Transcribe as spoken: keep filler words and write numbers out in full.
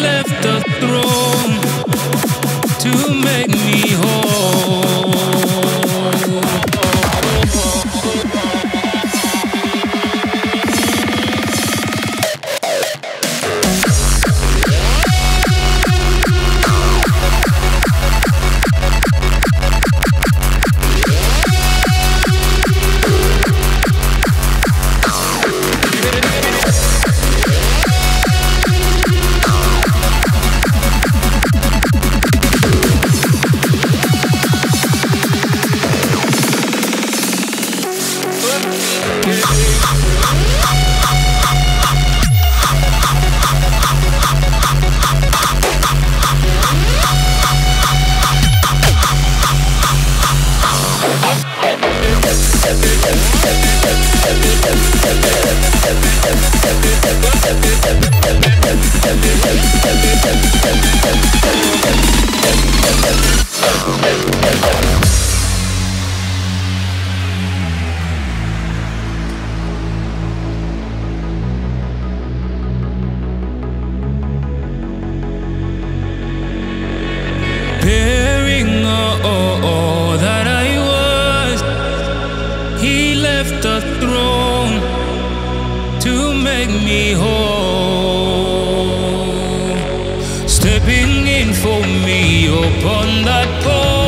left the throne to make me stepping in for me upon that pole.